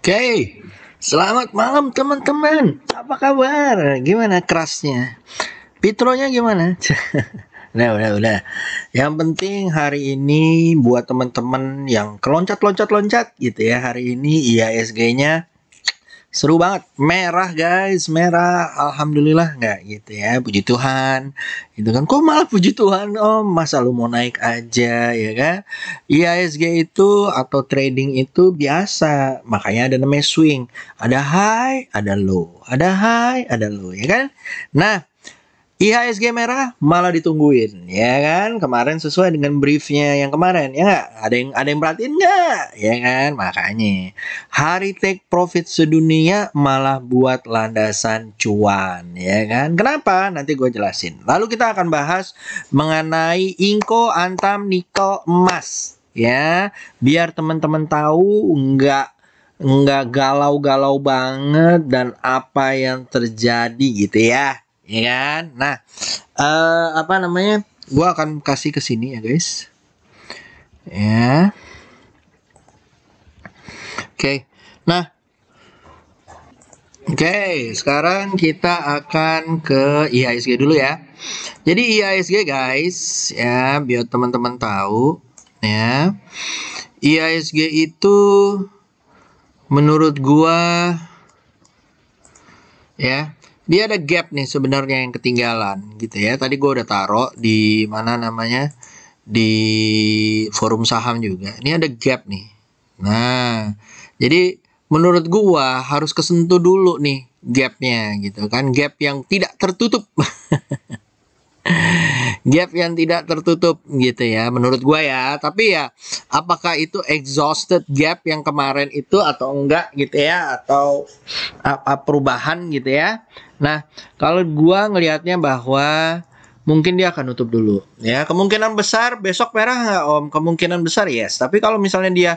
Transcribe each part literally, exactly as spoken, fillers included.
Oke, okay. Selamat malam teman-teman. Apa kabar? Gimana kerasnya? Pitronya gimana? Nah, udah, udah. Yang penting hari ini buat teman-teman yang keloncat-loncat-loncat gitu ya. Hari ini I H S G-nya seru banget. Merah guys, merah. Alhamdulillah nggak gitu ya. Puji Tuhan. Itu kan kok malah puji Tuhan om. Masa lu mau naik aja ya kan? I H S G itu atau trading itu biasa. Makanya ada namanya swing. Ada high, ada low. Ada high, ada low ya kan? Nah, I H S G merah malah ditungguin, ya kan? Kemarin sesuai dengan briefnya yang kemarin, ya nggak? Ada yang ada yang perhatiin nggak? Ya kan? Makanya hari take profit sedunia malah buat landasan cuan, ya kan? Kenapa? Nanti gue jelasin. Lalu kita akan bahas mengenai Inco, Antam, Nickel, Emas, ya. Biar teman-teman tahu nggak nggak galau-galau banget dan apa yang terjadi gitu ya. Ya kan? Nah, uh, apa namanya? Gua akan kasih ke sini ya, guys. Ya. Oke. Okay. Nah. Oke, okay. Sekarang kita akan ke I H S G dulu ya. Jadi I H S G, guys, ya, biar teman-teman tahu ya. I H S G itu menurut gua ya, dia ada gap nih sebenarnya yang ketinggalan gitu ya. Tadi gue udah taruh di mana namanya, di forum saham juga. Ini ada gap nih. Nah, jadi menurut gue harus kesentuh dulu nih gapnya gitu kan. Gap yang tidak tertutup. Gap yang tidak tertutup gitu ya menurut gua ya. Tapi ya apakah itu exhausted gap yang kemarin itu atau enggak gitu ya, atau apa perubahan gitu ya. Nah, kalau gua ngelihatnya bahwa mungkin dia akan nutup dulu ya. Kemungkinan besar besok merah nggak om? Kemungkinan besar yes. Tapi kalau misalnya dia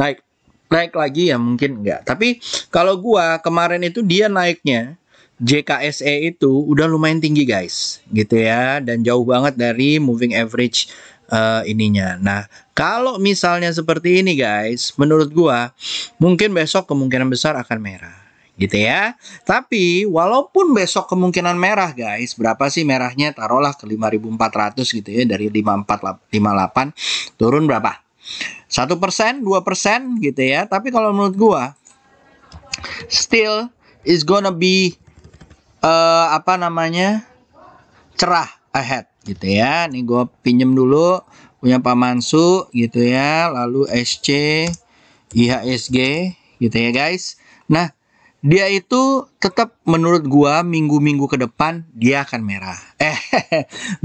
naik naik lagi ya mungkin enggak. Tapi kalau gua kemarin itu dia naiknya J K S E itu udah lumayan tinggi guys, gitu ya, dan jauh banget dari moving average uh, ininya. Nah, kalau misalnya seperti ini guys, menurut gua mungkin besok kemungkinan besar akan merah, gitu ya. Tapi walaupun besok kemungkinan merah guys, berapa sih merahnya? Taruhlah ke lima ribu empat ratus gitu ya, dari lima ribu empat ratus lima puluh delapan turun berapa? satu persen, dua persen gitu ya. Tapi kalau menurut gua still is gonna be Uh, apa namanya cerah ahead gitu ya. Nih gue pinjem dulu punya Pak Mansu gitu ya, lalu S C I H S G gitu ya guys. Nah, dia itu tetap menurut gua minggu-minggu ke depan dia akan merah. Eh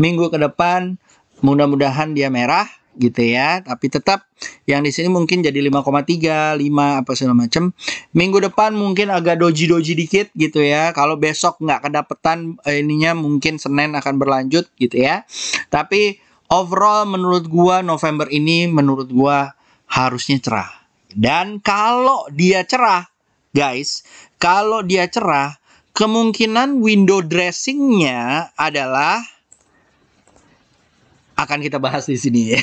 minggu ke depan mudah-mudahan dia merah gitu ya. Tapi tetap yang di sini mungkin jadi lima koma tiga, lima apa segala macam. Minggu depan mungkin agak doji-doji dikit gitu ya. Kalau besok nggak kedapetan ininya mungkin Senin akan berlanjut gitu ya. Tapi overall menurut gua November ini menurut gua harusnya cerah. Dan kalau dia cerah, guys, kalau dia cerah, kemungkinan window dressingnya adalah akan kita bahas di sini ya.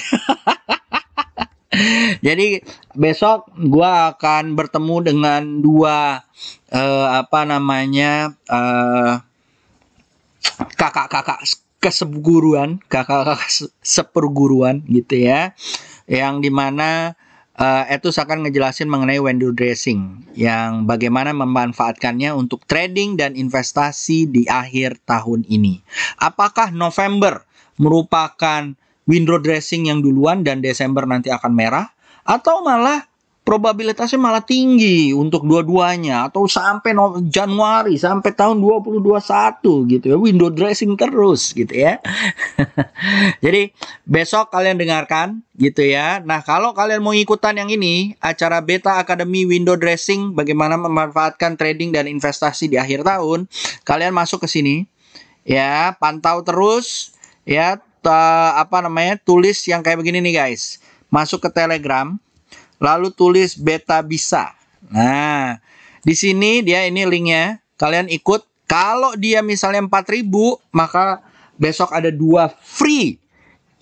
Jadi besok gua akan bertemu dengan dua uh, apa namanya kakak-kakak uh, keseperguruan, kakak-kakak seperguruan gitu ya, yang dimana Uh, Etus akan ngejelasin mengenai window dressing, yang bagaimana memanfaatkannya untuk trading dan investasi di akhir tahun ini. Apakah November merupakan window dressing yang duluan dan Desember nanti akan merah, atau malah probabilitasnya malah tinggi untuk dua-duanya, atau sampai no Januari sampai tahun dua ribu dua puluh satu gitu ya, window dressing terus gitu ya. Jadi besok kalian dengarkan gitu ya. Nah, kalau kalian mau ikutan yang ini, acara Beta Academy Window Dressing bagaimana memanfaatkan trading dan investasi di akhir tahun, kalian masuk ke sini ya, pantau terus ya, apa namanya, tulis yang kayak begini nih guys. Masuk ke Telegram, lalu tulis Beta Bisa. Nah, di sini dia ini linknya, kalian ikut. Kalau dia misalnya empat ribu, maka besok ada dua free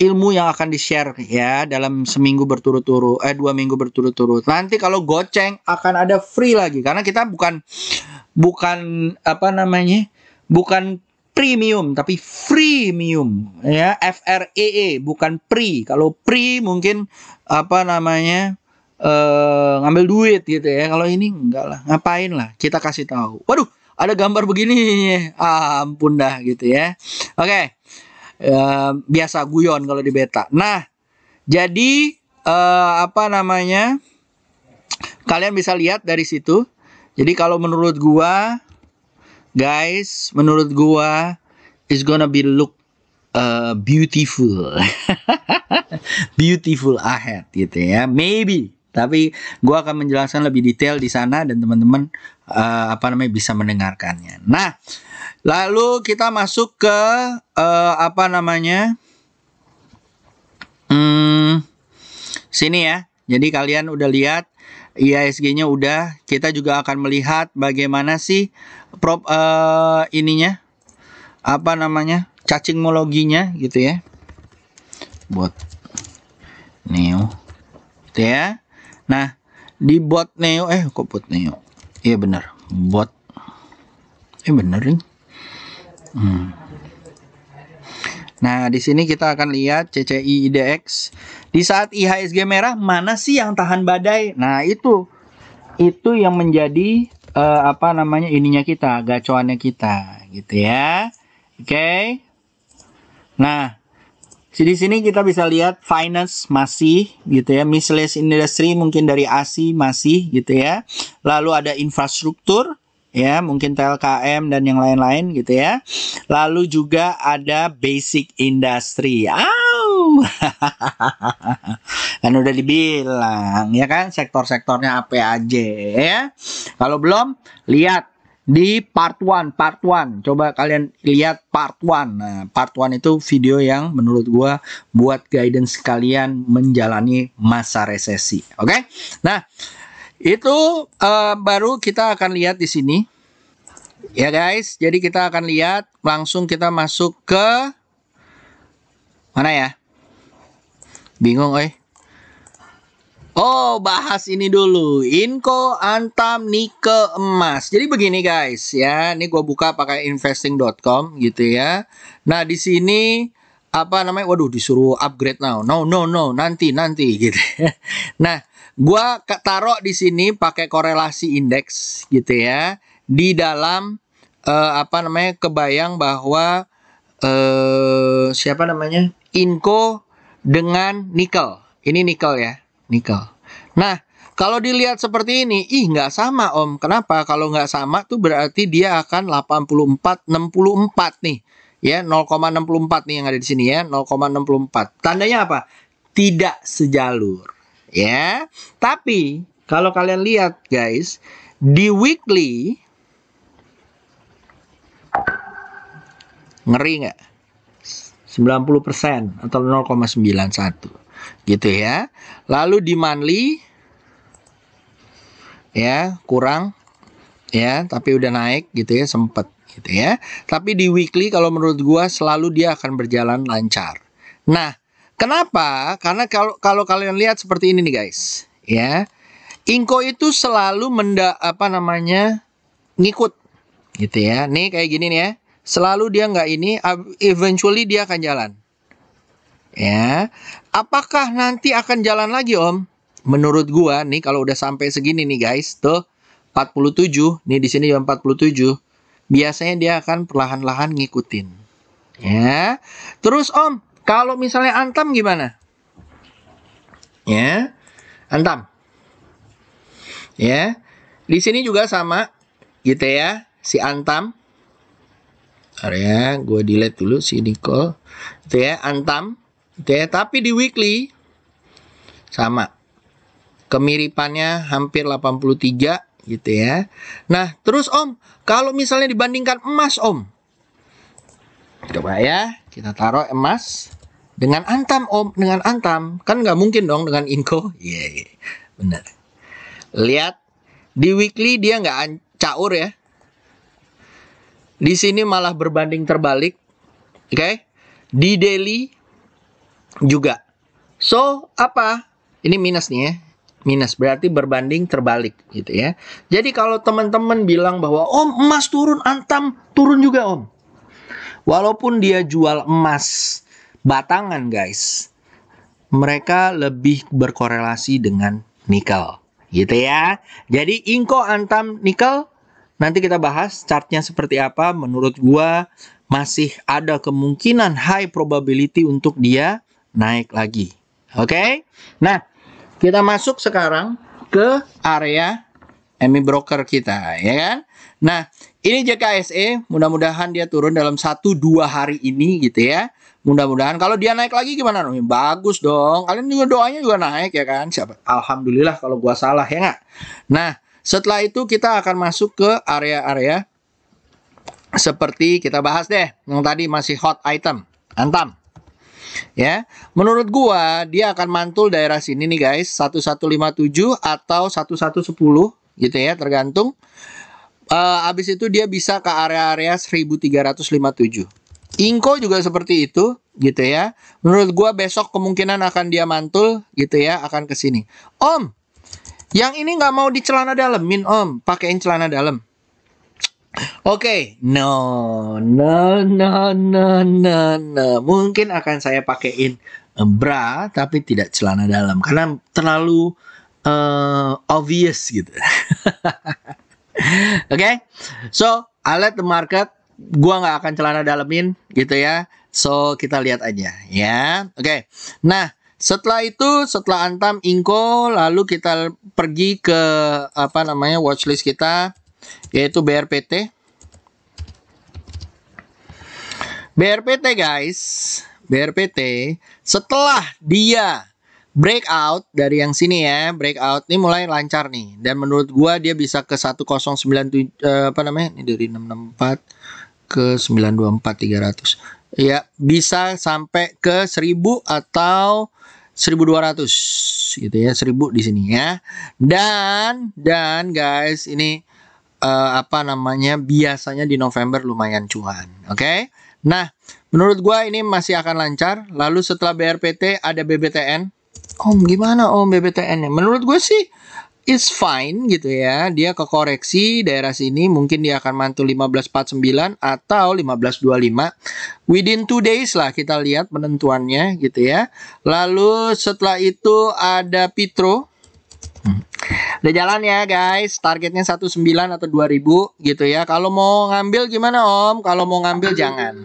ilmu yang akan di-share ya dalam seminggu berturut-turut, eh dua minggu berturut-turut. Nanti kalau goceng akan ada free lagi karena kita bukan bukan apa namanya? Bukan premium tapi freemium ya, F R E E bukan pre. Kalau pre mungkin apa namanya? Uh, ngambil duit gitu ya. Kalau ini enggak lah, ngapain lah, kita kasih tahu. Waduh, ada gambar begini, ah, ampun dah gitu ya. Oke, okay. uh, biasa guyon kalau di beta. Nah, jadi uh, apa namanya? Kalian bisa lihat dari situ. Jadi kalau menurut gua, guys, menurut gua is gonna be look uh, beautiful, beautiful ahead gitu ya. Maybe. Tapi gue akan menjelaskan lebih detail di sana dan teman-teman uh, apa namanya bisa mendengarkannya. Nah, lalu kita masuk ke uh, apa namanya hmm, sini ya. Jadi kalian udah lihat I H S G-nya udah. Kita juga akan melihat bagaimana sih prop uh, ininya apa namanya cacingmologinya gitu ya. Buat neo, gitu ya. Nah, di bot neo, eh kok bot neo? Iya benar, bot. Eh benar nih. Hmm. Nah, di sini kita akan lihat C C I I D X. Di saat I H S G merah, mana sih yang tahan badai? Nah, itu. Itu yang menjadi uh, apa namanya ininya kita, gacoannya kita, gitu ya. Oke. Okay. Nah, di sini kita bisa lihat finance masih gitu ya, miscellaneous industry mungkin dari A S I masih gitu ya. Lalu ada infrastruktur ya, mungkin T L K M dan yang lain-lain gitu ya. Lalu juga ada basic industry. Au. Kan udah dibilang ya kan sektor-sektornya apa aja ya. Kalau belum lihat di part one part one, coba kalian lihat part one. Nah, part one itu video yang menurut gua buat guidance kalian menjalani masa resesi. Oke. Okay? Nah, itu uh, baru kita akan lihat di sini. Ya guys, jadi kita akan lihat langsung kita masuk ke mana ya? Bingung, eh. Oh, bahas ini dulu. Inco, Antam, Nickel, Emas. Jadi begini guys, ya. Ini gue buka pakai investing dot com gitu ya. Nah, di sini apa namanya? Waduh, disuruh upgrade now. No, no, no. Nanti, nanti gitu. Nah, gue taruh di sini pakai korelasi indeks gitu ya. Di dalam uh, apa namanya? Kebayang bahwa uh, siapa namanya? Inco dengan Nickel. Ini Nickel ya. Nickel. Nah, kalau dilihat seperti ini, ih nggak sama om. Kenapa? Kalau nggak sama tuh berarti dia akan delapan puluh empat, enam puluh empat nih. Ya, nol koma enam empat nih yang ada di sini ya, nol koma enam empat. Tandanya apa? Tidak sejalur. Ya. Tapi kalau kalian lihat guys, di weekly ngeri nggak? sembilan puluh persen atau nol koma sembilan satu. Gitu ya. Lalu di monthly ya kurang ya, tapi udah naik gitu ya, sempet gitu ya. Tapi di weekly kalau menurut gua selalu dia akan berjalan lancar. Nah, kenapa? Karena kalau kalau kalian lihat seperti ini nih guys, ya. Inco itu selalu menda apa namanya? ngikut gitu ya. Nih kayak gini nih ya. Selalu dia nggak ini, eventually dia akan jalan. Ya, apakah nanti akan jalan lagi om? Menurut gua nih kalau udah sampai segini nih guys, tuh empat puluh tujuh, nih di sini juga empat puluh tujuh. Biasanya dia akan perlahan-lahan ngikutin. Ya. Terus om, kalau misalnya Antam gimana? Ya. Antam. Ya. Di sini juga sama gitu ya, si Antam. Area gua delete dulu si Nicole. Itu ya, Antam. Oke, tapi di weekly sama. Kemiripannya hampir delapan puluh tiga gitu ya. Nah, terus om, kalau misalnya dibandingkan emas om. Coba ya, kita taruh emas dengan Antam om, dengan Antam. Kan nggak mungkin dong dengan Inco. Iya, yeah, yeah. Benar. Lihat, di weekly dia nggak caur ya. Di sini malah berbanding terbalik. Oke, okay? Di daily juga. So, apa? Ini minus nih ya. Minus berarti berbanding terbalik gitu ya. Jadi kalau teman-teman bilang bahwa Om emas turun, Antam turun juga Om. Walaupun dia jual emas batangan guys, mereka lebih berkorelasi dengan nikel gitu ya. Jadi Inco, Antam, nikel nanti kita bahas chartnya seperti apa. Menurut gua masih ada kemungkinan high probability untuk dia naik lagi. Oke, okay? Nah kita masuk sekarang ke area E M I broker kita, ya kan? Nah, ini J K S E, mudah-mudahan dia turun dalam satu dua hari ini gitu ya. Mudah-mudahan kalau dia naik lagi gimana dong? Bagus dong. Kalian juga doanya juga naik ya kan? Siapa? Alhamdulillah kalau gua salah ya nggak? Nah, setelah itu kita akan masuk ke area-area seperti kita bahas deh yang tadi masih hot item, Antam. Ya, menurut gua dia akan mantul daerah sini nih guys, sebelas lima puluh tujuh atau sebelas sepuluh gitu ya, tergantung. Uh, abis itu dia bisa ke area-area seribu tiga ratus lima puluh tujuh. Inco juga seperti itu gitu ya. Menurut gua besok kemungkinan akan dia mantul gitu ya, akan ke sini. Om, yang ini nggak mau di celana dalemin Om, pakein celana dalam. Oke, okay. no, no, no, no, no, no. Mungkin akan saya pakein bra, tapi tidak celana dalam karena terlalu uh, obvious gitu. Oke, okay? So I let the market. Gua nggak akan celana dalemin gitu ya. So kita lihat aja ya. Oke, okay. Nah setelah itu, setelah Antam, Inco, lalu kita pergi ke apa namanya watchlist kita, yaitu B R P T. B R P T guys, B R P T setelah dia breakout dari yang sini ya, breakout ini mulai lancar nih, dan menurut gua dia bisa ke seribu sembilan puluh tujuh eh, apa namanya? Ini dari enam enam empat ke sembilan dua empat tiga ratus. Ya, bisa sampai ke seribu atau seribu dua ratus gitu ya, seribu di sini ya. Dan dan guys, ini Uh, apa namanya biasanya di November lumayan cuan. Oke, okay? Nah menurut gua ini masih akan lancar. Lalu setelah B R P T ada B B T N. Om gimana Om B B T N-nya? Menurut gue sih it's fine gitu ya. Dia ke koreksi daerah sini, mungkin dia akan mantul lima belas empat puluh sembilan atau lima belas dua puluh lima. Within two days lah kita lihat penentuannya gitu ya. Lalu setelah itu ada Petro. Hmm. Udah jalan ya guys, targetnya sembilan belas atau dua ribu gitu ya. Kalau mau ngambil gimana Om? Kalau mau ngambil jangan.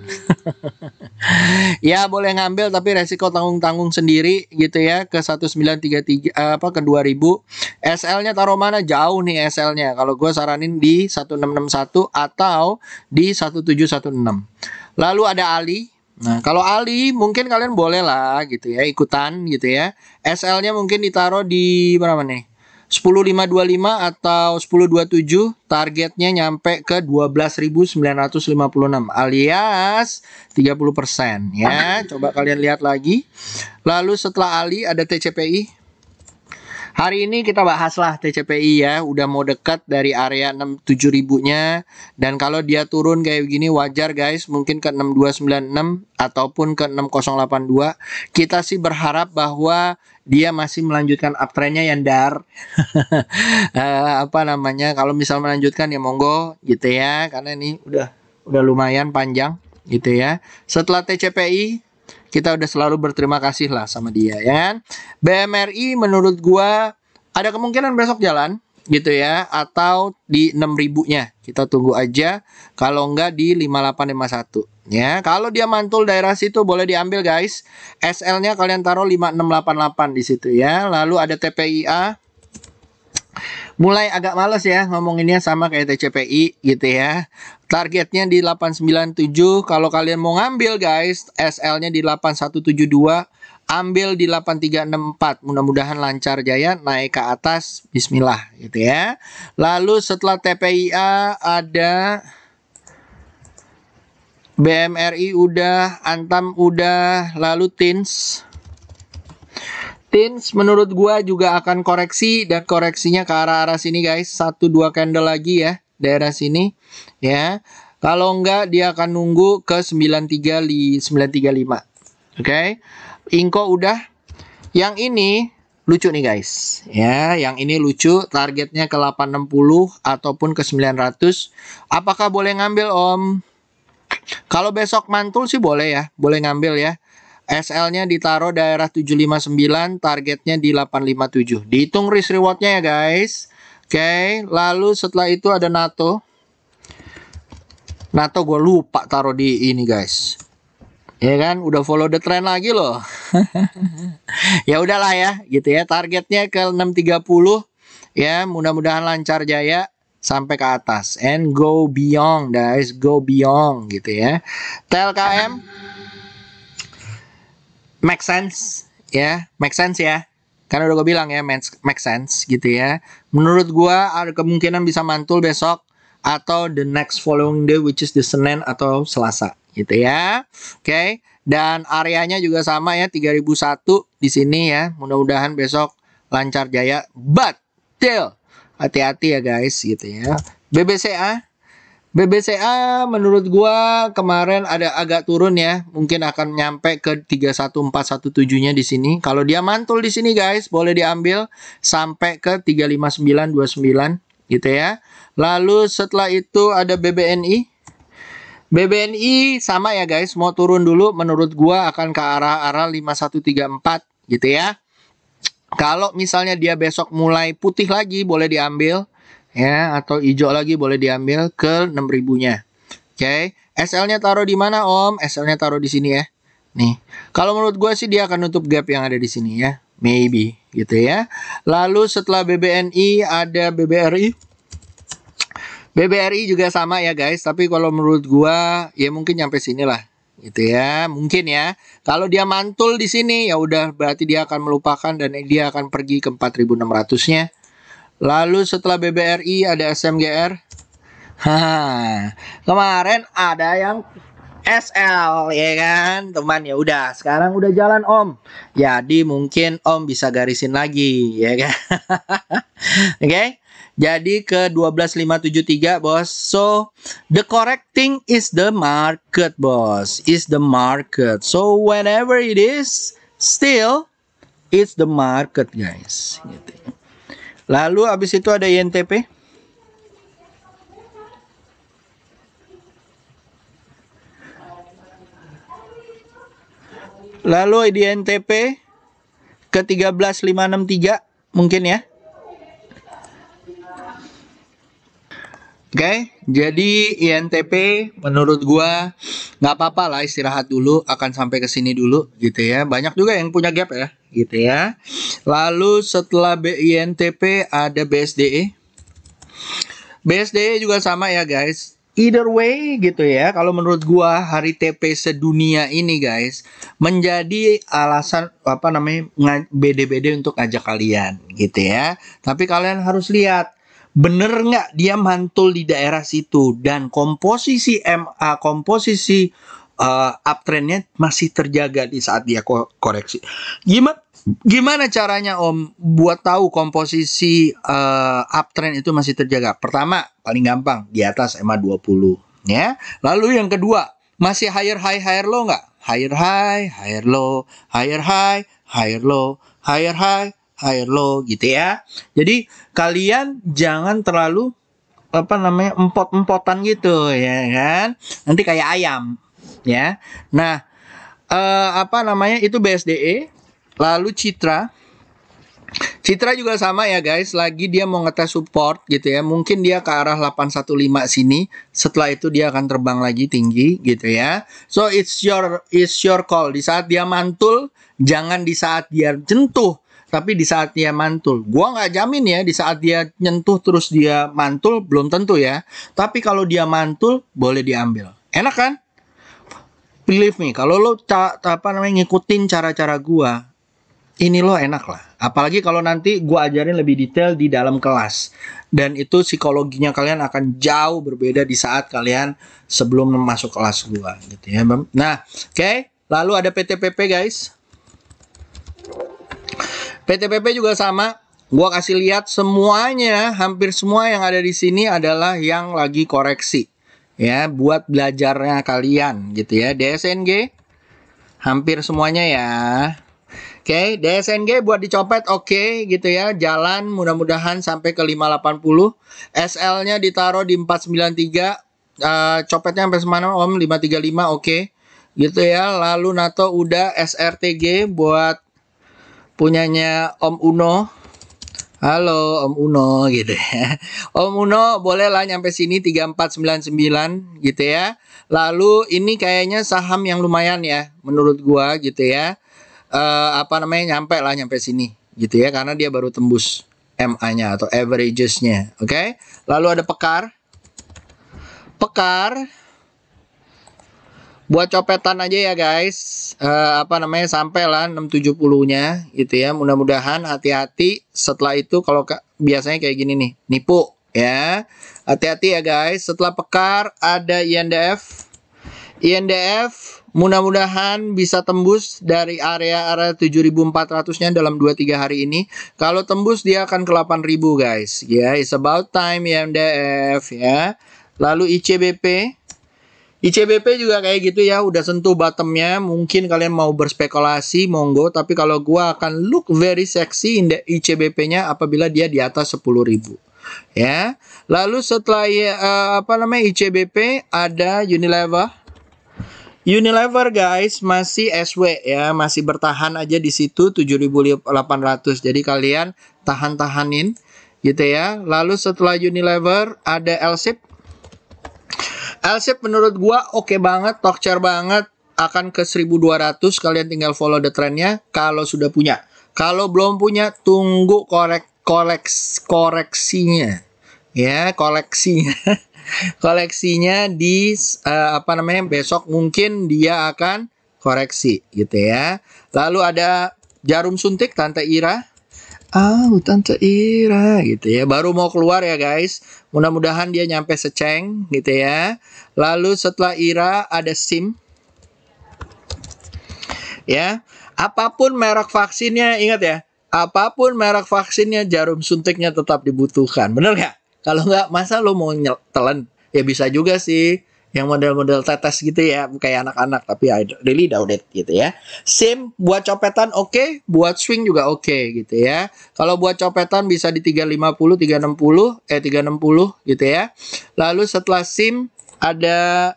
Ya boleh ngambil tapi resiko tanggung-tanggung sendiri gitu ya, ke seribu sembilan ratus tiga puluh tiga apa ke dua ribu. S L-nya taruh mana? Jauh nih S L-nya. Kalau gue saranin di seribu enam ratus enam puluh satu atau di seribu tujuh ratus enam belas. Lalu ada Ali. Nah, kalau Ali mungkin kalian boleh lah gitu ya, ikutan gitu ya. S L-nya mungkin ditaruh di berapa nih? sepuluh lima dua lima atau sepuluh dua puluh tujuh, targetnya nyampe ke dua belas ribu sembilan ratus lima puluh enam alias tiga puluh persen ya. Coba kalian lihat lagi. Lalu setelah Ali ada T C P I. Hari ini kita bahaslah T C P I ya, udah mau dekat dari area enam tujuh ribunya, dan kalau dia turun kayak begini wajar guys, mungkin ke enam dua sembilan enam ataupun ke enam nol delapan dua. Kita sih berharap bahwa dia masih melanjutkan uptrendnya ya Dar. uh, apa namanya? Kalau misal melanjutkan ya monggo gitu ya, karena ini udah udah lumayan panjang gitu ya. Setelah T C P I kita udah selalu berterima kasih lah sama dia ya kan. B M R I menurut gua ada kemungkinan besok jalan gitu ya, atau di enam ribunya kita tunggu aja, kalau enggak di lima delapan lima satu ya. Kalau dia mantul daerah situ boleh diambil guys. S L-nya kalian taruh lima enam delapan delapan di situ ya. Lalu ada T P I A. Mulai agak males ya ngomonginnya, sama kayak T C P I gitu ya. Targetnya di delapan sembilan tujuh. Kalau kalian mau ngambil guys, S L-nya di delapan satu tujuh dua, ambil di delapan tiga enam empat. Mudah-mudahan lancar jaya, naik ke atas, bismillah gitu ya. Lalu setelah T P I A ada B M R I udah, Antam udah, lalu T I N S. T I N S menurut gua juga akan koreksi, dan koreksinya ke arah-arah sini guys, satu dua candle lagi ya daerah sini ya. Kalau enggak dia akan nunggu ke sembilan tiga lima, sembilan tiga lima. Oke. Okay? Inco udah. Yang ini lucu nih guys. Ya, yang ini lucu, targetnya ke delapan enam puluh ataupun ke sembilan ratus. Apakah boleh ngambil, Om? Kalau besok mantul sih boleh ya, boleh ngambil ya. S L-nya ditaruh daerah tujuh lima sembilan, targetnya di delapan lima tujuh. Dihitung risk reward-nya ya guys. Oke, lalu setelah itu ada NATO. NATO gue lupa taruh di ini guys. Ya kan, udah follow the trend lagi loh. Ya udahlah ya, gitu ya. Targetnya ke enam tiga puluh. Ya, mudah-mudahan lancar jaya sampai ke atas. And go beyond guys, go beyond gitu ya. T L K M make sense ya, make sense ya, karena udah gue bilang ya make sense gitu ya. Menurut gue ada kemungkinan bisa mantul besok atau the next following day, which is the Senin atau Selasa gitu ya. Oke, okay. Dan areanya juga sama ya, tiga ribu satu di sini ya. Mudah-mudahan besok lancar jaya, but till hati-hati ya guys gitu ya. B B C A, B B C A menurut gua kemarin ada agak turun ya, mungkin akan nyampe ke tiga satu empat satu tujuh-nya di sini. Kalau dia mantul di sini guys, boleh diambil sampai ke tiga lima sembilan dua sembilan gitu ya. Lalu setelah itu ada B B N I. B B N I sama ya guys, mau turun dulu menurut gua akan ke arah-arah lima satu tiga empat gitu ya. Kalau misalnya dia besok mulai putih lagi boleh diambil. Ya, atau hijau lagi boleh diambil ke enam ribu-nya. Oke, okay. S L-nya taruh di mana, Om? S L-nya taruh di sini ya. Nih. Kalau menurut gue sih dia akan nutup gap yang ada di sini ya. Maybe gitu ya. Lalu setelah B B N I ada B B R I. B B R I juga sama ya, guys, tapi kalau menurut gue ya mungkin nyampe sinilah. Gitu ya, mungkin ya. Kalau dia mantul di sini ya udah berarti dia akan melupakan dan dia akan pergi ke empat ribu enam ratus-nya. Lalu setelah B B R I ada S M G R. Haha, kemarin ada yang S L ya kan teman, ya udah sekarang udah jalan Om. Jadi mungkin Om bisa garisin lagi ya kan. Oke, okay? Jadi ke dua belas lima tujuh tiga bos. So the correct thing is the market bos, is the market. So whenever it is, still it's the market guys. Gitu. Lalu habis itu ada I N T P. Lalu di I N T P ke tiga belas lima enam tiga mungkin ya. Oke, okay, jadi I N T P menurut gua nggak apa-apa lah, istirahat dulu, akan sampai ke sini dulu gitu ya. Banyak juga yang punya gap ya, gitu ya. Lalu setelah B I N T P ada B S D E. B S D E juga sama ya guys. Either way gitu ya. Kalau menurut gua hari T P sedunia ini guys menjadi alasan apa namanya B D B D untuk ajak kalian gitu ya. Tapi kalian harus lihat, bener nggak dia mantul di daerah situ, dan komposisi M A, komposisi uh, uptrendnya masih terjaga di saat dia koreksi. Gimana, gimana caranya Om buat tahu komposisi uh, uptrend itu masih terjaga? Pertama, paling gampang di atas M A dua puluh ya. Lalu yang kedua, masih higher high higher low nggak? Higher high, higher low, higher high, higher low, higher high, higher low gitu ya. Jadi kalian jangan terlalu apa namanya empot-empotan gitu ya kan, nanti kayak ayam ya. Nah eh, apa namanya itu B S D E. Lalu Citra. Citra juga sama ya guys, lagi dia mau ngetes support gitu ya. Mungkin dia ke arah delapan satu lima sini. Setelah itu dia akan terbang lagi tinggi gitu ya. So it's your it's your call. Di saat dia mantul, jangan di saat dia jentuh, tapi di saat dia mantul. Gua nggak jamin ya di saat dia nyentuh terus dia mantul, belum tentu ya. Tapi kalau dia mantul boleh diambil. Enak kan? Believe me, kalau lo apa namanya ngikutin cara-cara gua, ini lo enak lah. Apalagi kalau nanti gua ajarin lebih detail di dalam kelas. Dan itu psikologinya kalian akan jauh berbeda di saat kalian sebelum masuk kelas gua gitu ya. Nah, oke, okay. Lalu ada P T P P guys. P T P P juga sama, gua kasih lihat semuanya, hampir semua yang ada di sini adalah yang lagi koreksi. Ya, buat belajarnya kalian gitu ya. D S N G hampir semuanya ya. Oke, okay, D S N G buat dicopet oke okay, gitu ya. Jalan mudah-mudahan sampai ke lima ratus delapan puluh. S L-nya ditaruh di empat ratus sembilan puluh tiga. Uh, copetnya sampai semana Om? lima tiga lima oke. Okay. Gitu ya. Lalu NATO udah S R T G buat punyanya Om Uno. Halo Om Uno gitu ya. Om Uno bolehlah nyampe sini tiga empat sembilan sembilan gitu ya. Lalu ini kayaknya saham yang lumayan ya menurut gua gitu ya. Uh, apa namanya nyampe lah nyampe sini gitu ya, karena dia baru tembus M A-nya atau averages-nya. Oke, okay? Lalu ada Pekar. Pekar buat copetan aja ya guys, uh, apa namanya sampai lah enam tujuh puluh-nya gitu ya. Mudah-mudahan hati-hati setelah itu, kalau ka biasanya kayak gini nih nipu ya, hati-hati ya guys. Setelah Pekar ada I N D F. I N D F mudah-mudahan bisa tembus dari area-area tujuh ribu empat ratus-nya dalam dua tiga hari ini. Kalau tembus dia akan ke delapan ribu guys. Ya, yeah, it's about time I N D F ya. Lalu I C B P. I C B P juga kayak gitu ya, udah sentuh bottomnya. Mungkin kalian mau berspekulasi monggo, tapi kalau gua akan look very sexy in the I C B P-nya apabila dia di atas sepuluh ribu. Ya. Lalu setelah uh, apa namanya I C B P ada Unilever. Unilever guys masih S W ya, masih bertahan aja di situ tujuh ribu delapan ratus. Jadi kalian tahan-tahanin gitu ya. Lalu setelah Unilever ada L S I P. L S I P menurut gua oke okay banget, tokcer banget, akan ke seribu dua ratus. Kalian tinggal follow the trendnya kalau sudah punya. Kalau belum punya tunggu korek koleks koreksinya. Ya, koleksinya. Koleksinya di uh, apa namanya besok mungkin dia akan koreksi gitu ya. Lalu ada jarum suntik Tante Ira. Oh, Tante Ira gitu ya. Baru mau keluar ya guys. Mudah-mudahan dia nyampe seceng gitu ya. Lalu setelah Ira ada SIM. Ya, apapun merek vaksinnya ingat ya. Apapun merek vaksinnya jarum suntiknya tetap dibutuhkan. Bener nggak? Kalau nggak, masa lo mau telan? Ya bisa juga sih. Yang model-model tetes gitu ya. Kayak anak-anak. Tapi I really doubt it gitu ya. SIM buat copetan oke. Okay. Buat swing juga oke okay, gitu ya. Kalau buat copetan bisa di tiga lima nol, tiga enam nol. Eh, tiga enam nol gitu ya. Lalu setelah SIM ada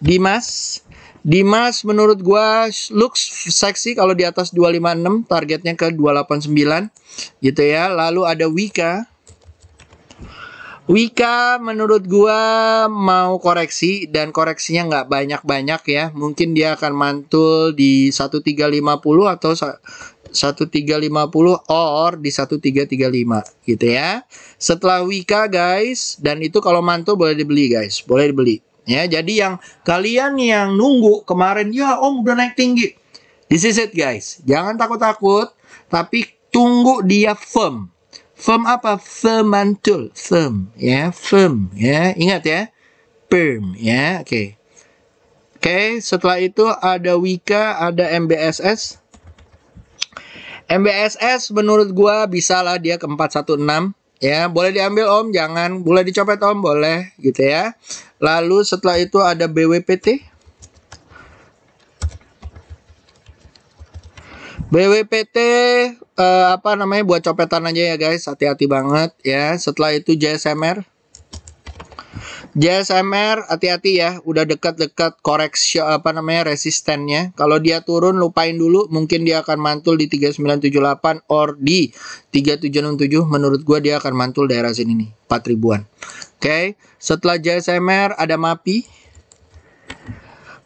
Dimas. Dimas menurut gua looks sexy kalau di atas dua lima enam. Targetnya ke dua delapan sembilan gitu ya. Lalu ada Wika. Wika menurut gua mau koreksi dan koreksinya nggak banyak-banyak ya. Mungkin dia akan mantul di seribu tiga ratus lima puluh atau seribu tiga ratus lima puluh or di seribu tiga ratus tiga puluh lima gitu ya. Setelah Wika guys, dan itu kalau mantul boleh dibeli guys, boleh dibeli. Ya, jadi yang kalian yang nunggu kemarin ya Om udah naik tinggi. This is it guys. Jangan takut-takut, tapi tunggu dia firm. Firm apa? Firm mantul, firm ya, firm ya, ingat ya, firm ya, oke, okay. Oke. Okay, setelah itu ada Wika, ada M B S S. M B S S menurut gua bisalah dia ke empat satu enam ya, boleh diambil Om, jangan, boleh dicopet Om, boleh gitu ya. Lalu setelah itu ada B W P T. B W P T eh, apa namanya buat copetan aja ya guys, hati-hati banget ya. Setelah itu J S M R. J S M R hati-hati ya, udah dekat-dekat koreksi apa namanya resistennya. Kalau dia turun lupain dulu, mungkin dia akan mantul di tiga sembilan tujuh delapan or di tiga tujuh enam tujuh. Menurut gua dia akan mantul daerah sini nih, empat ribuan. Oke, okay. Setelah J S M R ada M A P I.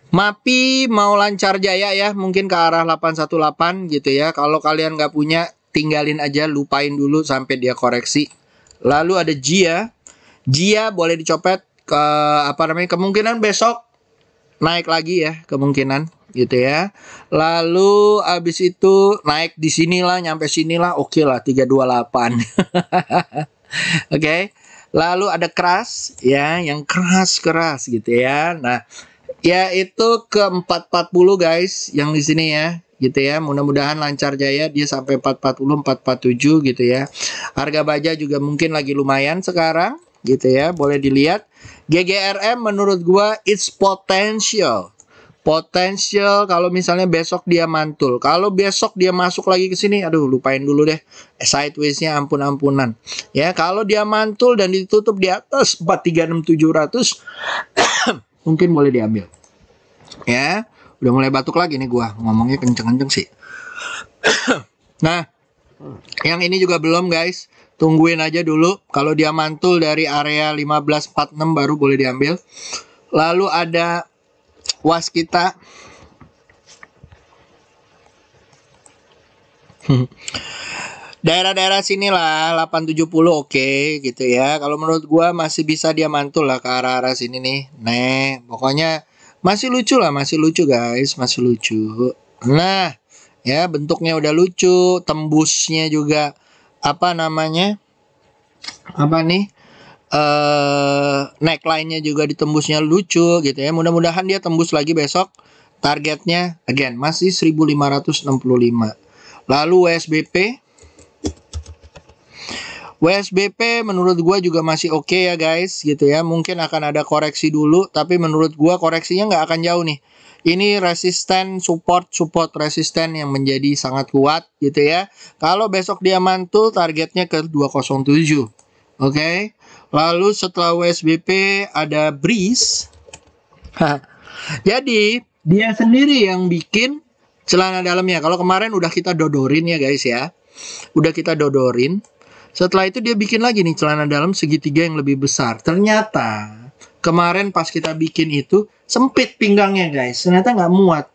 M A P I mau lancar jaya ya, mungkin ke arah delapan satu delapan gitu ya. Kalau kalian nggak punya, tinggalin aja, lupain dulu sampai dia koreksi. Lalu ada Jia. Jia boleh dicopet ke apa namanya? Kemungkinan besok naik lagi ya, kemungkinan gitu ya. Lalu abis itu naik di sinilah, nyampe sinilah, oke lah tiga dua delapan. Oke. Lalu ada keras ya, yang keras-keras gitu ya. Nah, ya itu ke empat empat nol guys yang di sini ya gitu ya. Mudah-mudahan lancar jaya dia sampai empat empat nol, empat empat tujuh gitu ya. Harga baja juga mungkin lagi lumayan sekarang gitu ya, boleh dilihat. G G R M menurut gua it's potential. potensial kalau misalnya besok dia mantul. Kalau besok dia masuk lagi ke sini, aduh lupain dulu deh sideways-nya, ampun-ampunan. Ya, kalau dia mantul dan ditutup di atas empat tiga enam tujuh nol nol mungkin boleh diambil. Ya, udah mulai batuk lagi nih gua, ngomongnya kenceng-kenceng sih. Nah, yang ini juga belum, guys. Tungguin aja dulu, kalau dia mantul dari area lima belas empat puluh enam baru boleh diambil. Lalu ada was kita. Daerah-daerah sinilah delapan tujuh nol oke okay, gitu ya. Kalau menurut gua masih bisa dia mantul lah ke arah-arah sini nih. Nih, pokoknya masih lucu lah, masih lucu guys, masih lucu. Nah, ya bentuknya udah lucu, tembusnya juga apa namanya, apa nih, eh neckline-nya juga ditembusnya lucu gitu ya. Mudah-mudahan dia tembus lagi besok. Targetnya again masih seribu lima ratus enam puluh lima. Lalu W S B P, W S B P menurut gua juga masih oke okay ya guys gitu ya. Mungkin akan ada koreksi dulu, tapi menurut gua koreksinya nggak akan jauh nih. Ini resisten support, support resisten yang menjadi sangat kuat gitu ya. Kalau besok dia mantul targetnya ke dua nol tujuh. Oke okay? Lalu setelah W S B P ada breeze. Jadi dia sendiri yang bikin celana dalamnya. Kalau kemarin udah kita dodorin ya guys ya, udah kita dodorin. Setelah itu dia bikin lagi nih celana dalam segitiga yang lebih besar. Ternyata kemarin pas kita bikin itu sempit pinggangnya guys, ternyata nggak muat.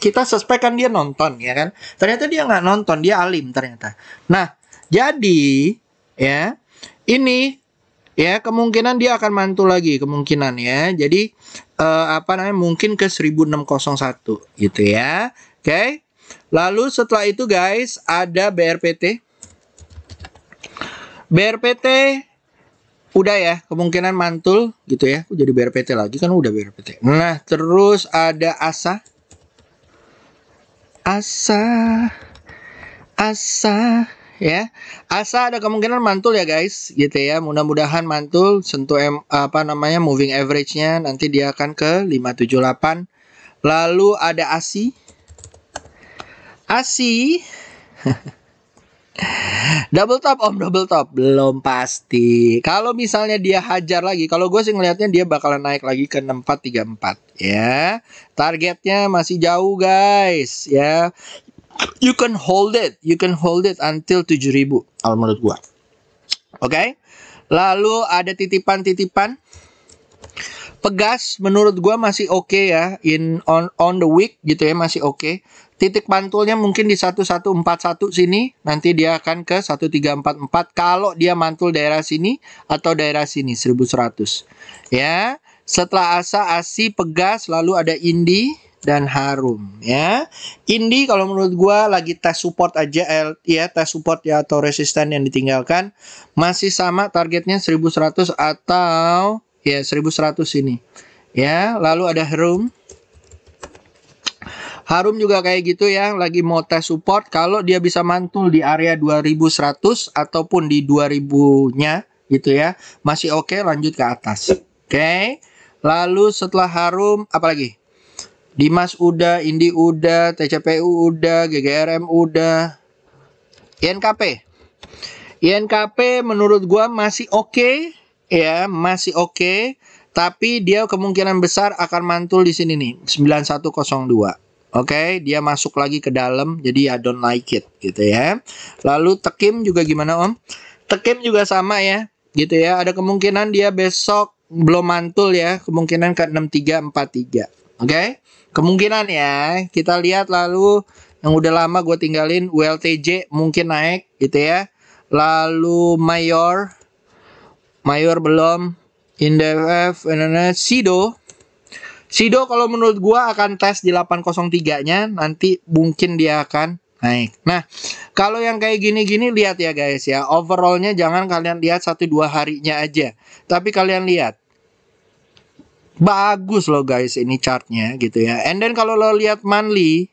Kita suspek kan dia nonton ya kan, ternyata dia nggak nonton, dia alim ternyata. Nah jadi ya ini ya kemungkinan dia akan mantul lagi, kemungkinan ya. Jadi eh, apa namanya, mungkin ke seribu enam ratus satu gitu ya. Oke okay. Lalu setelah itu guys ada B R P T. B R P T udah ya, kemungkinan mantul gitu ya. Jadi B R P T lagi kan udah B R P T. Nah, terus ada A S A. A S A. A S A ya. A S A ada kemungkinan mantul ya, guys, gitu ya. Mudah-mudahan mantul, sentuh M, apa namanya, moving average-nya nanti dia akan ke lima tujuh delapan. Lalu ada A S I. A S I. Double top om, double top belum pasti. Kalau misalnya dia hajar lagi, kalau gue sih ngelihatnya dia bakalan naik lagi ke enam empat tiga empat ya. Targetnya masih jauh guys ya. You can hold it, you can hold it until tujuh ribu kalau menurut gue. Oke okay? Lalu ada titipan-titipan Pegas menurut gue masih oke okay ya. In on on the week gitu ya, masih oke okay. Titik pantulnya mungkin di sebelas empat puluh satu sini, nanti dia akan ke seribu tiga ratus empat puluh empat kalau dia mantul daerah sini atau daerah sini seribu seratus ya. Setelah A S A, A S I, Pegas, lalu ada INDY dan Harum ya. INDY kalau menurut gua lagi tes support aja ya, tes support ya atau resisten yang ditinggalkan. Masih sama targetnya seribu seratus atau ya seribu seratus sini ya. Lalu ada Harum. Harum juga kayak gitu ya, lagi mau tes support. Kalau dia bisa mantul di area dua ribu seratus ataupun di dua ribu-nya gitu ya, masih oke okay, lanjut ke atas. Oke okay. Lalu setelah Harum, apalagi? Dimas udah, Indy udah, T C P U udah, G G R M udah. I N K P, I N K P menurut gua masih oke okay, ya, masih oke okay, tapi dia kemungkinan besar akan mantul di sini nih, sembilan satu nol dua. Oke, okay, dia masuk lagi ke dalam, jadi I don't like it, gitu ya. Lalu Tekim juga gimana om? Tekim juga sama ya, gitu ya. Ada kemungkinan dia besok belum mantul ya, kemungkinan ke enam tiga empat tiga. Oke, okay? Kemungkinan ya. Kita lihat lalu yang udah lama gue tinggalin, U L T J mungkin naik, gitu ya. Lalu Mayor, Mayor belum, I N D F, Sido. Sido kalau menurut gua akan tes di delapan nol tiga-nya, nanti mungkin dia akan naik. Nah, kalau yang kayak gini-gini lihat ya guys ya. Overall-nya jangan kalian lihat satu dua harinya aja, tapi kalian lihat. Bagus loh guys ini chart-nya gitu ya. And then kalau lo lihat monthly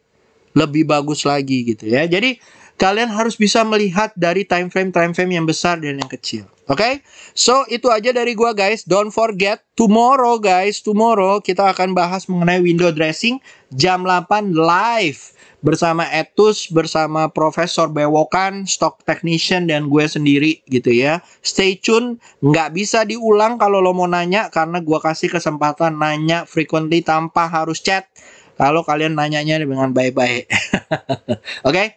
lebih bagus lagi gitu ya. Jadi kalian harus bisa melihat dari time frame time frame yang besar dan yang kecil. Oke, okay? So itu aja dari gua guys. Don't forget tomorrow guys. Tomorrow kita akan bahas mengenai window dressing jam delapan live bersama Etus, bersama Profesor Bewokan, Stock Technician dan gue sendiri gitu ya. Stay tune, nggak bisa diulang kalau lo mau nanya karena gua kasih kesempatan nanya frequently tanpa harus chat. Kalau kalian nanyanya dengan baik-baik. Oke. Okay?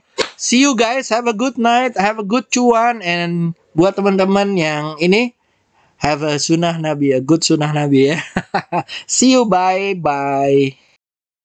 See you guys, have a good night, have a good cuan, and buat teman-teman yang ini, have a sunnah nabi, a good sunnah nabi ya. See you, bye bye.